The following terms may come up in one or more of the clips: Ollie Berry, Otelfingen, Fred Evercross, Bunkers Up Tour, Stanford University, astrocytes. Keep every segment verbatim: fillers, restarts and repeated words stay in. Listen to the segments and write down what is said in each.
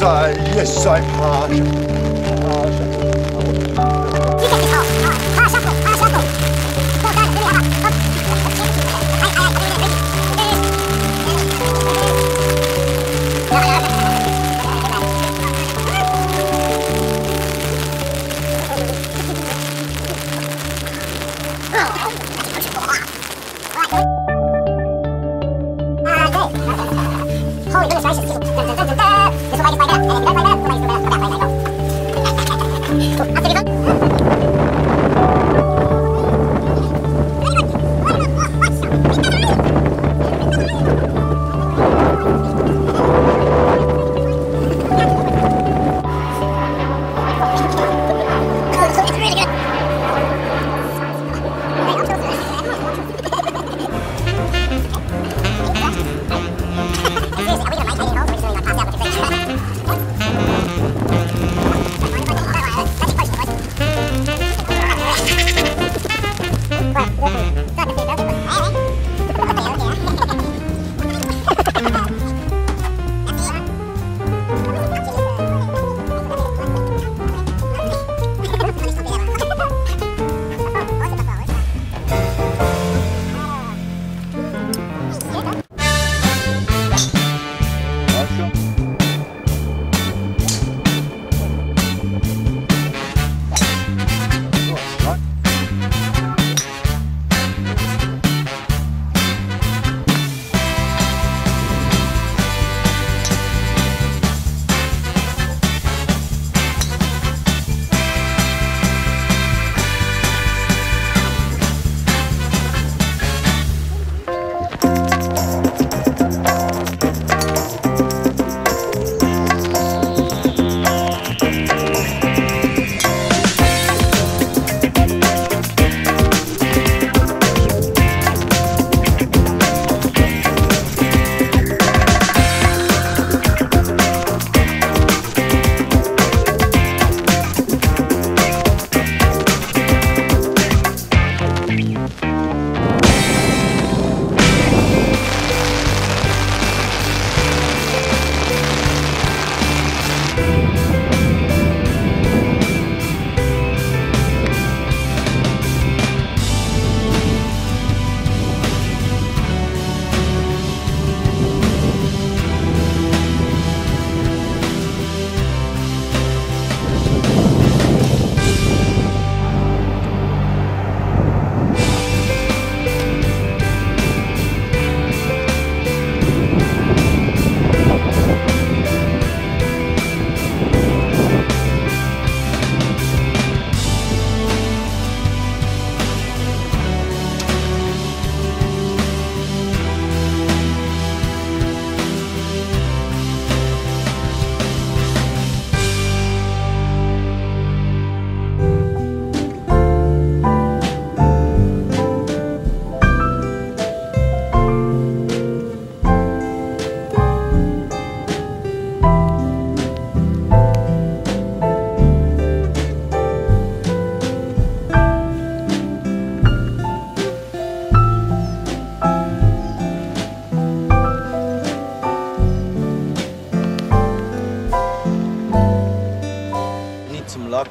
yes, I, yes, I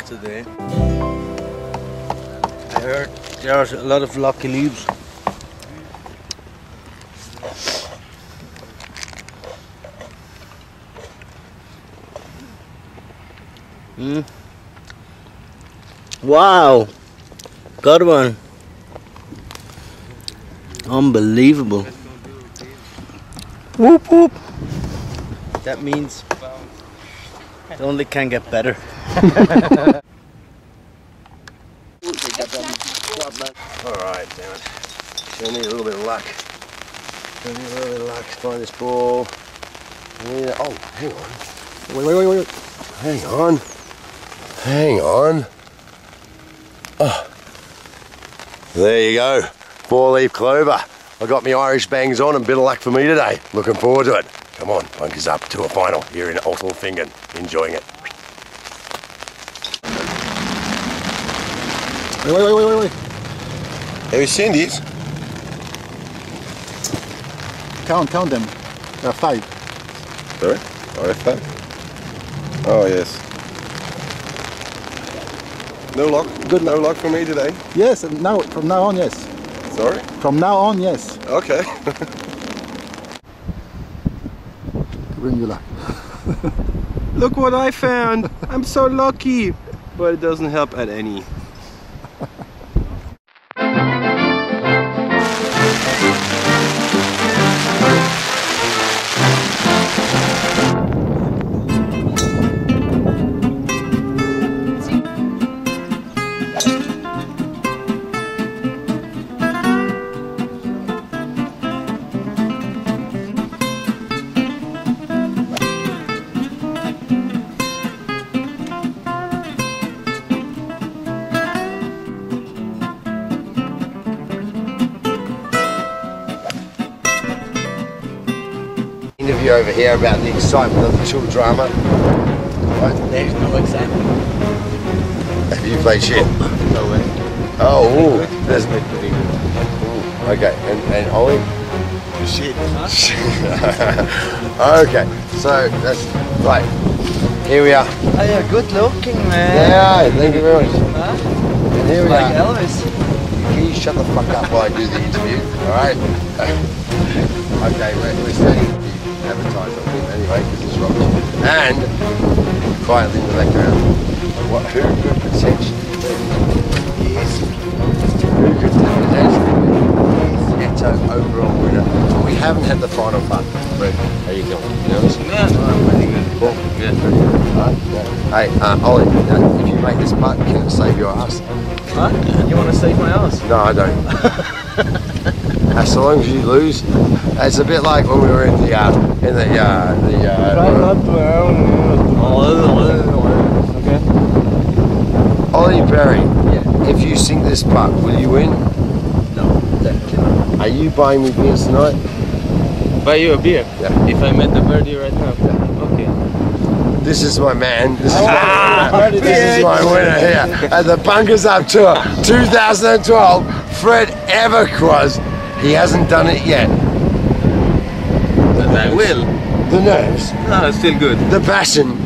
today. I heard there's a lot of lucky leaves. Mm. Wow! Got one. Unbelievable. Whoop whoop. That means it only can get better. Alright, damn it. Still need a little bit of luck. Still need a little bit of luck to find this ball. Yeah. Oh, hang on. Wait, wait, wait, wait. Hang on. Hang on. Oh. There you go. Four leaf clover. I got my Irish bangs on and a bit of luck for me today. Looking forward to it. Come on, Bunkers Up Tour final here in Otelfingen. Enjoying it. Wait, wait, wait, wait, wait. Have you seen these? Count, count them. There are five. Sorry? There are five. Oh yes. No luck. Good luck. No luck for me today. Yes. Now from now on, yes. Sorry. From now on, yes. Okay. Bring you luck. Look what I found! I'm so lucky, but it doesn't help at any. Interview over here about the excitement of the chill drama. Right. There's no excitement. Have you played shit? No way. Oh, ooh. That's not pretty good. Okay, and, and Ollie? Shit. Huh? Okay, so that's right. Here we are. Oh, yeah, good looking, man. Yeah, thank you very much. Huh? And here we like are. Like Elvis. Can you shut the fuck up while I do the interview? Alright? Okay, we're, we're staying. Advertise on him anyway, because it's rubbish. And quietly in the background, what who could potentially be? He is. Who could potentially be? He is Netto overall winner. But we haven't had the final part. Brett, how you doing? You nervous? Yeah, I'm pretty good. Cool. Yeah, pretty good. Right? Yeah. Hey, uh, Ollie, now, if you make this putt, can it save your ass? What? You want to save my ass? No, I don't. As long as you lose, it's a bit like when we were in the uh, in the uh, the. Uh, okay. Ollie Berry, yeah. If you sink this putt, will you win? No, definitely not. Are you buying me beers tonight? Buy you a beer? Yeah. If I met the birdie right now. Yeah. Okay. This is my man. This is, ah, my, winner. This is my winner here at the Bunkers Up Tour two thousand twelve. Fred Evercross. He hasn't done it yet. But I will. The nerves. No, it's still good. The passion.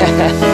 Ha ha ha.